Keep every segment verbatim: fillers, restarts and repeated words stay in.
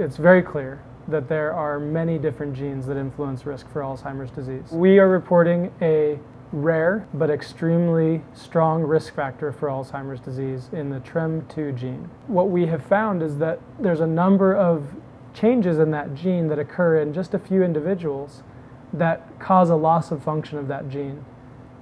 It's very clear that there are many different genes that influence risk for Alzheimer's disease. We are reporting a rare but extremely strong risk factor for Alzheimer's disease in the T R E M two gene. What we have found is that there's a number of changes in that gene that occur in just a few individuals that cause a loss of function of that gene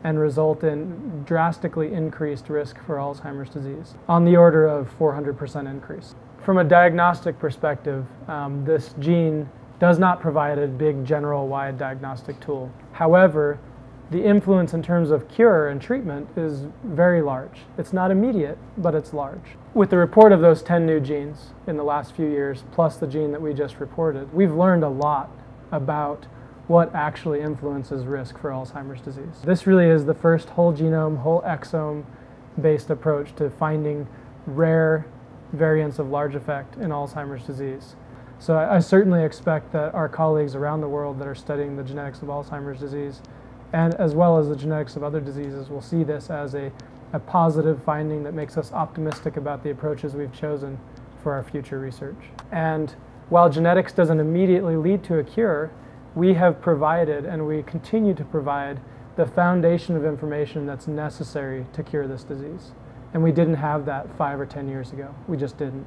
and result in drastically increased risk for Alzheimer's disease, on the order of four hundred percent increase. From a diagnostic perspective, um, this gene does not provide a big general wide diagnostic tool. However, the influence in terms of cure and treatment is very large. It's not immediate, but it's large. With the report of those ten new genes in the last few years, plus the gene that we just reported, we've learned a lot about what actually influences risk for Alzheimer's disease. This really is the first whole genome, whole exome based approach to finding rare variants of large effect in Alzheimer's disease. So I, I certainly expect that our colleagues around the world that are studying the genetics of Alzheimer's disease, and as well as the genetics of other diseases, will see this as a, a positive finding that makes us optimistic about the approaches we've chosen for our future research. And while genetics doesn't immediately lead to a cure, we have provided and we continue to provide the foundation of information that's necessary to cure this disease. And we didn't have that five or ten years ago. We just didn't.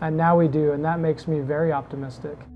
And now we do, and that makes me very optimistic.